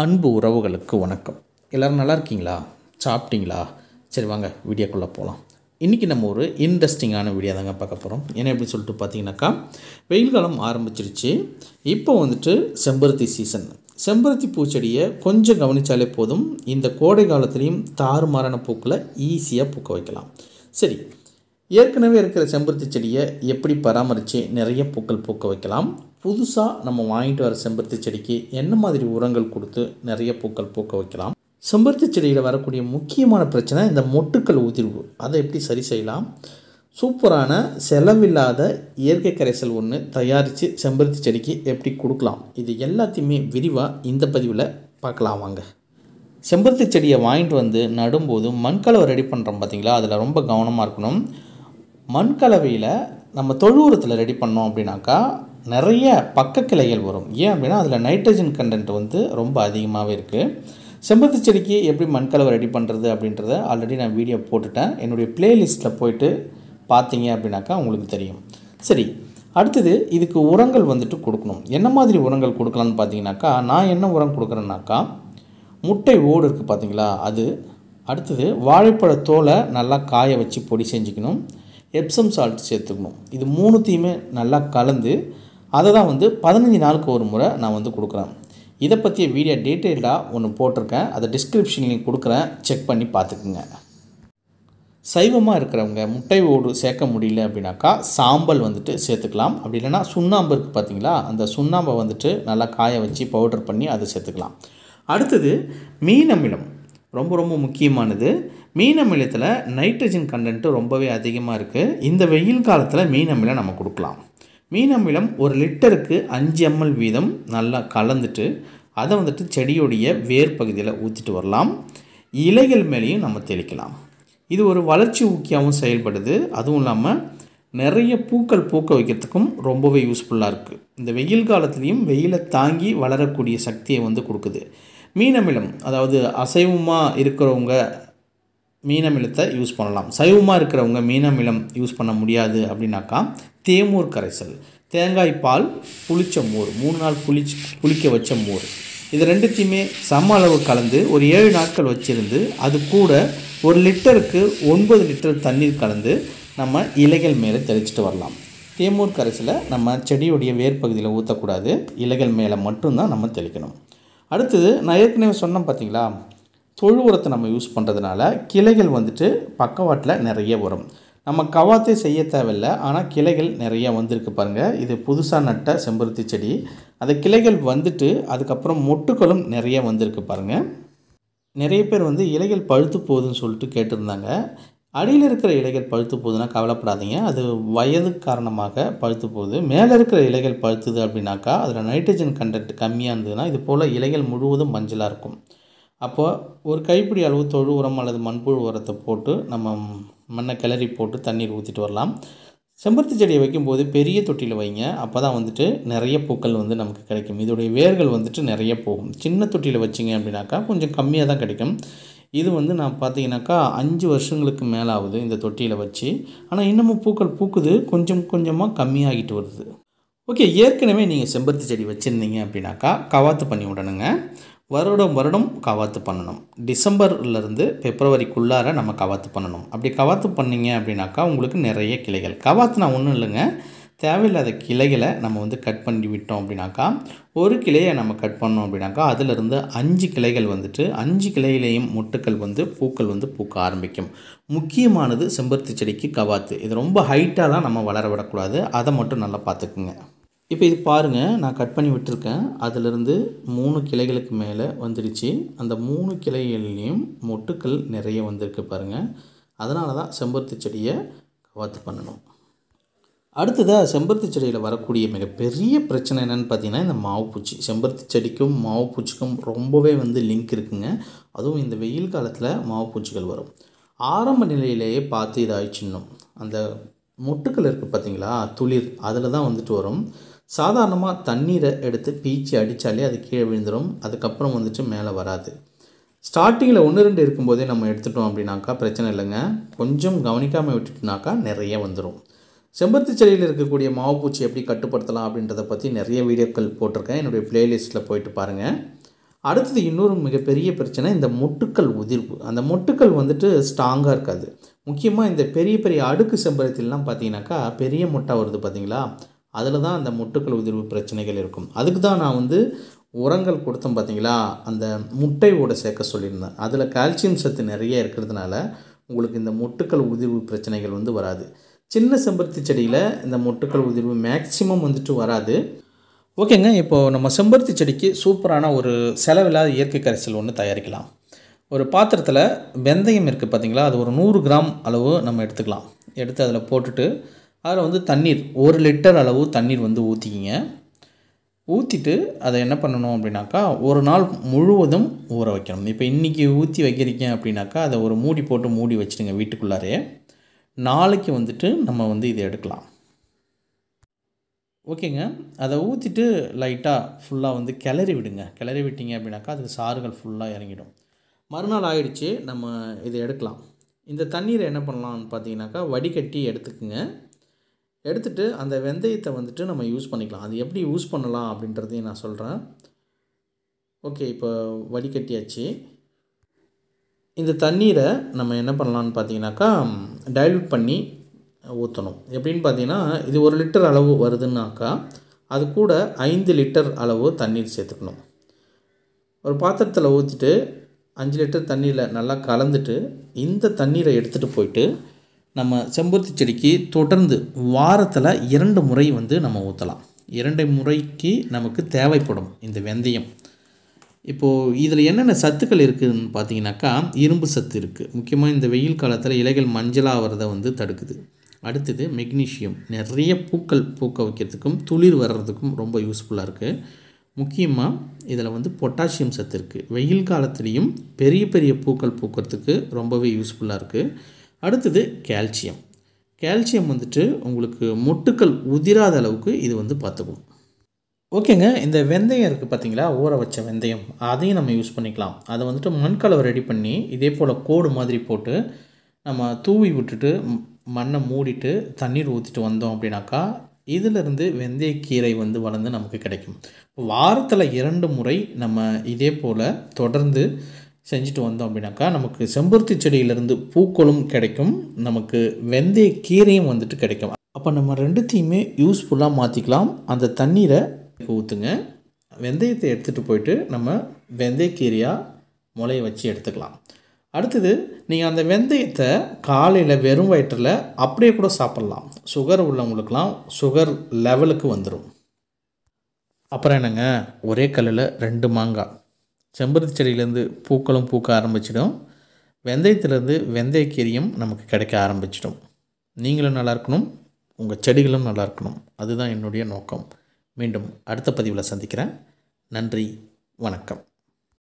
அன்பு உறவுகளுக்கு வணக்கம். எல்லோரும் நல்லா இருக்கீங்களா? சாப்பிட்டீங்களா? சரி வாங்க வீடியோக்குள்ளே போகலாம். இன்றைக்கி நம்ம ஒரு இன்ட்ரெஸ்டிங்கான வீடியோ தாங்க பார்க்க போகிறோம். ஏன்னா எப்படி சொல்லிட்டு பார்த்தீங்கன்னாக்கா வெயில் காலம் ஆரம்பிச்சிருச்சு. இப்போ வந்துட்டு செம்பருத்தி சீசன். செம்பருத்தி பூச்செடியை கொஞ்சம் கவனித்தாலே போதும், இந்த கோடை காலத்துலேயும் தாறுமாறான பூக்களை ஈஸியாக பூக்க வைக்கலாம். சரி, ஏற்கனவே இருக்கிற செம்பருத்தி செடியை எப்படி பராமரித்து நிறைய பூக்கள் பூக்க வைக்கலாம், புதுசாக நம்ம வாங்கிட்டு வர செம்பருத்தி செடிக்கு என்ன மாதிரி உரங்கள் கொடுத்து நிறைய பூக்கள் பூக்க வைக்கலாம், செம்பருத்தி செடியில் வரக்கூடிய முக்கியமான பிரச்சனை இந்த மொட்டுக்கள் உதிர்வு, அதை எப்படி சரி செய்யலாம், சூப்பரான செலவில்லாத இயற்கை கரைசல் ஒன்று தயாரித்து செம்பருத்தி செடிக்கு எப்படி கொடுக்கலாம், இது எல்லாத்தையுமே விரிவாக இந்த பதிவில் பார்க்கலாம் வாங்க. செம்பருத்தி செடியை வாங்கிட்டு வந்து நடும்போது மண்கலவை ரெடி பண்ணுறோம் பார்த்திங்களா, அதில் ரொம்ப கவனமாக இருக்கணும். மண்கலவையில் நம்ம தொழு உரத்தில் ரெடி பண்ணோம் அப்படின்னாக்கா நிறைய பக்க கிளைகள் வரும். ஏன் அப்படின்னா அதில் நைட்ரஜன் கண்டென்ட் வந்து ரொம்ப அதிகமாகவே இருக்குது. செம்பருத்தி செடிக்கு எப்படி மண்கலவை ரெடி பண்ணுறது அப்படின்றத ஆல்ரெடி நான் வீடியோ போட்டுட்டேன், என்னுடைய பிளேலிஸ்ட்டில் போயிட்டு பார்த்தீங்க அப்படின்னாக்கா உங்களுக்கு தெரியும். சரி, அடுத்தது இதுக்கு உரங்கள் வந்துட்டு கொடுக்கணும். என்ன மாதிரி உரங்கள் கொடுக்கலான்னு பார்த்தீங்கன்னாக்கா, நான் என்ன உரம் கொடுக்குறேன்னாக்கா முட்டை ஓடு இருக்குது பார்த்தீங்களா அது, அடுத்தது வாழைப்பழ தோலை நல்லா காய வச்சு பொடி செஞ்சுக்கணும், எப்சம் சால்ட் சேர்த்துக்கணும். இது மூணுத்தையுமே நல்லா கலந்து அதை தான் வந்து 15 நாளுக்கு ஒரு முறை நான் வந்து கொடுக்குறேன். இதை பற்றிய வீடியோ டீட்டெயில்டாக ஒன்று போட்டிருக்கேன், அதை டிஸ்கிரிப்ஷன்லேயும் கொடுக்குறேன், செக் பண்ணி பார்த்துக்குங்க. சைவமாக இருக்கிறவங்க முட்டை ஓடு சேர்க்க முடியல அப்படின்னாக்கா சாம்பல் வந்துட்டு சேர்த்துக்கலாம். அப்படி இல்லைன்னா சுண்ணாம்பு இருக்குது பார்த்தீங்களா, அந்த சுண்ணாம்பை வந்துட்டு நல்லா காய வச்சு பவுடர் பண்ணி அதை சேர்த்துக்கலாம். அடுத்தது மீன் அமிலம், ரொம்ப ரொம்ப முக்கியமானது. மீன் அமிலத்தில் நைட்ரஜன் கண்டென்ட்டு ரொம்பவே அதிகமாக இருக்குது. இந்த வெயில் காலத்தில் மீன் அமிலம் நம்ம கொடுக்கலாம். மீன் அமிலம் 1 லிட்டருக்கு 5 ml வீதம் நல்லா கலந்துட்டு அதை வந்துட்டு செடியுடைய வேர் பகுதியில் ஊற்றிட்டு வரலாம். இலைகள் மேலேயும் நம்ம தெளிக்கலாம். இது ஒரு வளர்ச்சி ஊக்கியாகவும் செயல்படுது, அதுவும் இல்லாமல் நிறைய பூக்கள் பூக்க வைக்கிறதுக்கும் ரொம்பவே யூஸ்ஃபுல்லாக இருக்குது. இந்த வெயில் காலத்துலேயும் வெயிலை தாங்கி வளரக்கூடிய சக்தியை வந்து கொடுக்குது. மீனமிலம், அதாவது அசைவமாக இருக்கிறவங்க மீனமிலத்தை யூஸ் பண்ணலாம். சைவமாக இருக்கிறவங்க மீனமிலம் யூஸ் பண்ண முடியாது அப்படின்னாக்கா தேமூர் கரைசல், தேங்காய் பால், புளிச்ச மோர், 3 நாள் புளிக்க வச்ச மோர், இது ரெண்டுத்தையுமே சம அளவு கலந்து ஒரு 7 நாட்கள் வச்சுருந்து அது கூட 1 லிட்டருக்கு 9 லிட்டர் தண்ணீர் கலந்து நம்ம இலைகள் மேலே தெளிச்சுட்டு வரலாம். தேமூர் கரைசலை நம்ம செடியுடைய வேர் பகுதியில் ஊற்றக்கூடாது, இலைகள் மேலே மட்டும்தான் நம்ம தெளிக்கணும். அடுத்தது நான் ஏற்கனவே சொன்னேன் பார்த்திங்களா, தொழு உரத்தை நம்ம யூஸ் பண்ணுறதுனால கிளைகள் வந்துட்டு பக்கவாட்டில் நிறைய வரும். நம்ம கவாத்தே செய்ய தேவையில்ல, ஆனால் கிளைகள் நிறையா வந்திருக்கு பாருங்கள். இது புதுசாக நட்ட செம்பருத்தி செடி, அந்த கிளைகள் வந்துட்டு அதுக்கப்புறம் மொட்டுக்களும் நிறைய வந்திருக்கு பாருங்கள். நிறைய பேர் வந்து இலைகள் பழுத்து போகுதுன்னு சொல்லிட்டு கேட்டிருந்தாங்க. அடியில் இருக்கிற இலைகள் பழுத்து போகுதுன்னா கவலைப்படாதீங்க, அது வயது காரணமாக பழுத்து போகுது. மேலே இருக்கிற இலைகள் பழுத்துது அப்படின்னாக்கா அதில் நைட்ரஜன் கண்டென்ட் கம்மியாக இருந்ததுன்னா இது போல் இலைகள் முழுவதும் மஞ்சளாக இருக்கும். அப்போது ஒரு கைப்பிடி அளவு தொழு உரம் அல்லது மண்புழு உரத்தை போட்டு நம்ம மண்ணை கிளறி போட்டு தண்ணீர் ஊற்றிட்டு வரலாம். செம்பருத்தி செடியை வைக்கும்போது பெரிய தொட்டியில் வைங்க, அப்போ தான் வந்துட்டு நிறைய பூக்கள் வந்து நமக்கு கிடைக்கும். இதோடைய வேர்கள் வந்துட்டு நிறைய போகும். சின்ன தொட்டியில் வச்சிங்க அப்படின்னாக்கா கொஞ்சம் கம்மியாக தான் கிடைக்கும். இது வந்து நான் பார்த்தீங்கன்னாக்கா 5 வருஷங்களுக்கு மேலே ஆகுது இந்த தொட்டியில் வச்சு, ஆனால் இன்னமும் பூக்கள் பூக்குது, கொஞ்சம் கொஞ்சமாக கம்மியாகிட்டு வருது. ஓகே, ஏற்கனவே நீங்கள் செம்பருத்தி செடி வச்சுருந்தீங்க அப்படின்னாக்கா கவாத்து பண்ணி விடணுங்க. வருடம் கவாத்து பண்ணணும். டிசம்பர்லேருந்து பிப்ரவரிக்குள்ளார நம்ம கவாத்து பண்ணணும். அப்படி கவாத்து பண்ணிங்க அப்படின்னாக்கா உங்களுக்கு நிறைய கிளைகள். கவாத்து நான் ஒன்றும் இல்லைங்க, தேவையில்லாத கிளைகளை நம்ம வந்து கட் பண்ணி விட்டோம் அப்படின்னாக்கா, ஒரு கிளையை நம்ம கட் பண்ணோம் அப்படின்னாக்கா அதிலிருந்து 5 கிளைகள் வந்துட்டு 5 கிளையிலேயும் மொட்டுக்கள் வந்து பூக்கள் வந்து பூக்க ஆரம்பிக்கும். முக்கியமானது செம்பருத்தி செடிக்கு கவாத்து. இது ரொம்ப ஹைட்டாலாம் நம்ம வளர விடக்கூடாது, அதை மட்டும் நல்லா பார்த்துக்குங்க. இப்போ இது பாருங்கள், நான் கட் பண்ணி விட்டுருக்கேன், அதிலிருந்து 3 கிளைகளுக்கு மேலே வந்துடுச்சு. அந்த 3 கிளைகள்லேயும் மொட்டுக்கள் நிறைய வந்திருக்கு பாருங்கள். அதனால தான் செம்பருத்தி செடியை கவாத்து பண்ணணும். அடுத்ததாக செம்பருத்தி செடியில் வரக்கூடிய மிகப்பெரிய பிரச்சனை என்னென்னு பார்த்தீங்கன்னா இந்த மாவுப்பூச்சி. செம்பருத்தி செடிக்கும் மாவுப்பூச்சிக்கும் ரொம்பவே வந்து லிங்க் இருக்குங்க. அதுவும் இந்த வெயில் காலத்தில் மாவுப்பூச்சிகள் வரும். ஆரம்ப நிலையிலேயே பார்த்து இதை அழிச்சிடணும். அந்த மொட்டுக்கள் இருக்குது பார்த்தீங்களா, துளிர், அதில் தான் வந்துட்டு வரும். சாதாரணமாக தண்ணீரை எடுத்து பீச்சி அடித்தாலே அது கீழே விழுந்துடும், அதுக்கப்புறம் வந்துட்டு மேலே வராது. ஸ்டார்டிங்கில் 1-2 இருக்கும்போதே நம்ம எடுத்துட்டோம் அப்படின்னாக்கா பிரச்சனை இல்லைங்க, கொஞ்சம் கவனிக்காமல் விட்டுட்டுனாக்கா நிறைய வந்துடும். செம்பருத்தி செடியில் இருக்கக்கூடிய மாவுப்பூச்சி எப்படி கட்டுப்படுத்தலாம் அப்படின்றத பற்றி நிறைய வீடியோக்கள் போட்டிருக்கேன், என்னுடைய பிளேலிஸ்ட்டில் போயிட்டு பாருங்கள். அடுத்து இன்னொரு மிகப்பெரிய பிரச்சனை இந்த மொட்டுக்கள் உதிர்வு. அந்த மொட்டுக்கள் வந்துட்டு ஸ்ட்ராங்காக இருக்காது. முக்கியமாக இந்த பெரிய பெரிய அடுக்கு செம்பருத்திலாம் பார்த்தீங்கன்னாக்கா பெரிய மொட்டை வருது பார்த்தீங்களா, அதில் தான் அந்த மொட்டுக்கள் உதிர்வு பிரச்சனைகள் இருக்கும். அதுக்கு தான் நான் வந்து உரங்கள் கொடுத்தோம் பார்த்தீங்களா, அந்த முட்டையோட சேர்க்க சொல்லியிருந்தேன். அதில் கால்சியம் சத்து நிறைய இருக்கிறதுனால உங்களுக்கு இந்த மொட்டுக்கள் உதிர்வு பிரச்சனைகள் வந்து வராது. சின்ன செம்பருத்தி செடியில் இந்த மொட்டுக்கள் உதிர்வு மேக்சிமம் வந்துட்டு வராது. ஓகேங்க, இப்போது நம்ம செம்பருத்தி செடிக்கு சூப்பரான ஒரு செலவில்லாத இயற்கை கரைசல் ஒன்று தயாரிக்கலாம். ஒரு பாத்திரத்தில் வெந்தயம் இருக்குது பார்த்தீங்களா, அது ஒரு 100 கிராம் அளவு நம்ம எடுத்துக்கலாம். எடுத்து அதில் போட்டுட்டு அதில் வந்து தண்ணீர் 1 லிட்டர் அளவு தண்ணீர் வந்து ஊற்றிக்கிங்க. ஊற்றிட்டு அதை என்ன பண்ணணும் அப்படின்னாக்கா ஒரு நாள் முழுவதும் ஊற வைக்கணும். இப்போ இன்றைக்கி ஊற்றி வைக்கிறீங்க அப்படின்னாக்கா அதை ஒரு மூடி போட்டு மூடி வச்சுடுங்க வீட்டுக்குள்ளாரே. நாளைக்கு வந்துட்டு நம்ம வந்து இதை எடுக்கலாம். ஓகேங்க, அதை ஊற்றிட்டு லைட்டாக ஃபுல்லாக வந்து கிளறி விடுங்க. கிளறி விட்டிங்க அப்படின்னாக்கா அதுக்கு சாறுகள் ஃபுல்லாக இறங்கிடும். மறுநாள் ஆகிடுச்சு, நம்ம இதை எடுக்கலாம். இந்த தண்ணீரை என்ன பண்ணலாம்னு பார்த்தீங்கன்னாக்கா வடிகட்டி எடுத்துக்குங்க. எடுத்துகிட்டு அந்த வெந்தயத்தை வந்துட்டு நம்ம யூஸ் பண்ணிக்கலாம். அது எப்படி யூஸ் பண்ணலாம் அப்படின்றதையும் நான் சொல்கிறேன். ஓகே, இப்போ வடிகட்டியாச்சு. இந்த தண்ணீரை நம்ம என்ன பண்ணலான்னு பார்த்தீங்கன்னாக்கா டைல்யூட் பண்ணி ஊற்றணும். எப்படின்னு பார்த்தீங்கன்னா இது 1 லிட்டர் அளவு வருதுன்னாக்கா அது கூட 5 லிட்டர் அளவு தண்ணீர் சேர்த்துக்கணும். ஒரு பாத்திரத்தில் ஊற்றிட்டு 5 லிட்டர் தண்ணீரில் நல்லா கலந்துட்டு இந்த தண்ணீரை எடுத்துகிட்டு போயிட்டு நம்ம செம்பருத்தி செடிக்கு தொடர்ந்து வாரத்தில் 2 முறை வந்து நம்ம ஊற்றலாம். 2 முறைக்கு நமக்கு தேவைப்படும் இந்த வெந்தயம். இப்போது இதில் என்னென்ன சத்துக்கள் இருக்குதுன்னு பார்த்தீங்கன்னாக்கா இரும்பு சத்து இருக்குது. முக்கியமாக இந்த வெயில் காலத்தில் இலைகள் மஞ்சளாகிறத வந்து தடுக்குது. அடுத்தது மெக்னீஷியம், நிறைய பூக்கள் பூக்க வைக்கிறதுக்கும் துளிர் வர்றதுக்கும் ரொம்ப யூஸ்ஃபுல்லாக இருக்குது. முக்கியமாக இதில் வந்து பொட்டாசியம் சத்து இருக்குது. வெயில் காலத்துலேயும் பெரிய பெரிய பூக்கள் பூக்கிறதுக்கு ரொம்பவே யூஸ்ஃபுல்லாக இருக்குது. அடுத்தது கால்சியம். கால்சியம் வந்துட்டு உங்களுக்கு மொட்டுக்கள் உதிராத அளவுக்கு இது வந்து பார்த்துக்கும். ஓகேங்க, இந்த வெந்தயம் இருக்குது பார்த்தீங்களா, ஊற வச்ச வெந்தயம், அதையும் நம்ம யூஸ் பண்ணிக்கலாம். அதை வந்துட்டு மண்கலவை ரெடி பண்ணி இதே போல் கோடு மாதிரி போட்டு நம்ம தூவி விட்டுட்டு மண்ணை மூடிட்டு தண்ணீர் ஊற்றிட்டு வந்தோம் அப்படின்னாக்கா இதிலிருந்து வெந்தயக்கீரை வந்து வளர்ந்து நமக்கு கிடைக்கும். வாரத்தில் 2 முறை நம்ம இதே போல் தொடர்ந்து செஞ்சுட்டு வந்தோம் அப்படின்னாக்கா நமக்கு செம்பருத்தி செடியிலிருந்து பூக்களும் கிடைக்கும், நமக்கு வெந்தயக்கீரையும் வந்துட்டு கிடைக்கும். அப்போ நம்ம ரெண்டுத்தையுமே யூஸ்ஃபுல்லாக மாற்றிக்கலாம். அந்த தண்ணீரை ஊற்றுங்க, வெந்தயத்தை எடுத்துகிட்டு போயிட்டு நம்ம வெந்தயக்கீரையாக முளைய வச்சு எடுத்துக்கலாம். அடுத்தது நீங்கள் அந்த வெந்தயத்தை காலையில் வெறும் வயிற்றில் அப்படியே கூட சாப்பிட்லாம். சுகர் உள்ளவங்களுக்கெலாம் சுகர் லெவலுக்கு வந்துடும். அப்புறம் என்னங்க, ஒரே கல்லில் 2 மாங்காய். செம்பருத்தி செடியிலேருந்து பூக்களும் பூக்க ஆரம்பிச்சிடும், வெந்தயத்துலேருந்து வெந்தயக்கீரையும் நமக்கு கிடைக்க ஆரம்பிச்சிடும். நீங்களும் நல்லா இருக்கணும், உங்கள் செடிகளும் நல்லா இருக்கணும், அதுதான் என்னுடைய நோக்கம். மீண்டும் அடுத்த பதிவில் சந்திக்கிறேன். நன்றி, வணக்கம்.